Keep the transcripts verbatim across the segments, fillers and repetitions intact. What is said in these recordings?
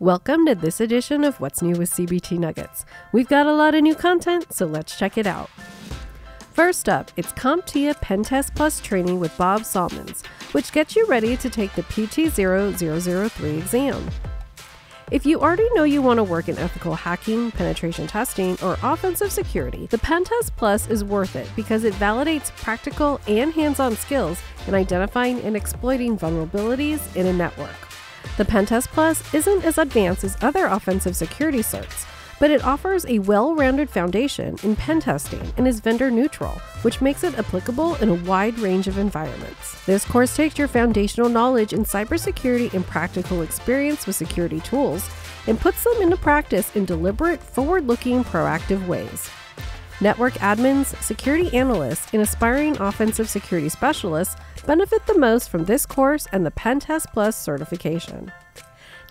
Welcome to this edition of What's New with C B T Nuggets. We've got a lot of new content, so let's check it out. First up, it's CompTIA PenTest+ training with Bob Salmons, which gets you ready to take the P T zero zero zero three exam. If you already know you want to work in ethical hacking, penetration testing, or offensive security, the PenTest Plus is worth it because it validates practical and hands-on skills in identifying and exploiting vulnerabilities in a network. The PenTest Plus isn't as advanced as other offensive security certs, but it offers a well-rounded foundation in pen testing and is vendor neutral, which makes it applicable in a wide range of environments. This course takes your foundational knowledge in cybersecurity and practical experience with security tools and puts them into practice in deliberate, forward-looking, proactive ways. Network admins, security analysts, and aspiring offensive security specialists benefit the most from this course and the PenTest Plus certification.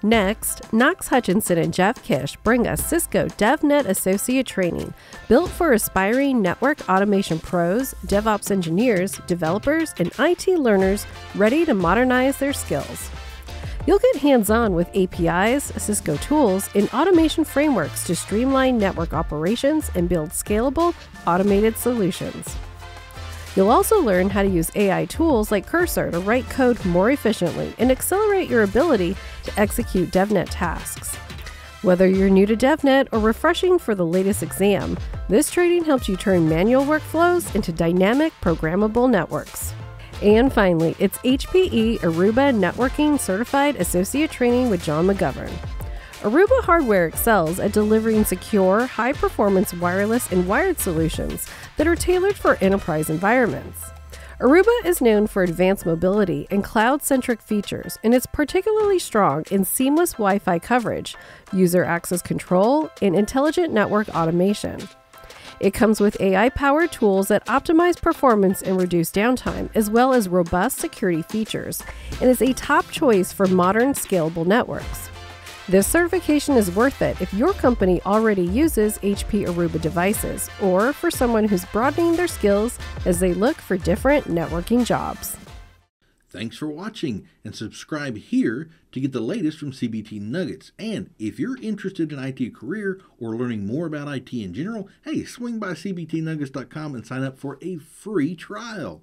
Next, Knox Hutchinson and Jeff Kish bring us Cisco DevNet Associate Training, built for aspiring network automation pros, DevOps engineers, developers, and I T learners ready to modernize their skills. You'll get hands-on with A P Is, Cisco tools, and automation frameworks to streamline network operations and build scalable, automated solutions. You'll also learn how to use A I tools like Cursor to write code more efficiently and accelerate your ability to execute DevNet tasks. Whether you're new to DevNet or refreshing for the latest exam, this training helps you turn manual workflows into dynamic, programmable networks. And finally, it's H P E Aruba Networking Certified Associate Training with John McGovern. Aruba hardware excels at delivering secure, high-performance wireless and wired solutions that are tailored for enterprise environments. Aruba is known for advanced mobility and cloud-centric features, and it's particularly strong in seamless Wi-Fi coverage, user access control, and intelligent network automation. It comes with A I-powered tools that optimize performance and reduce downtime, as well as robust security features, and is a top choice for modern, scalable networks. This certification is worth it if your company already uses H P E Aruba devices, or for someone who's broadening their skills as they look for different networking jobs. Thanks for watching, and subscribe here to get the latest from C B T Nuggets. And if you're interested in I T career or learning more about I T in general, hey, swing by C B T nuggets dot com and sign up for a free trial.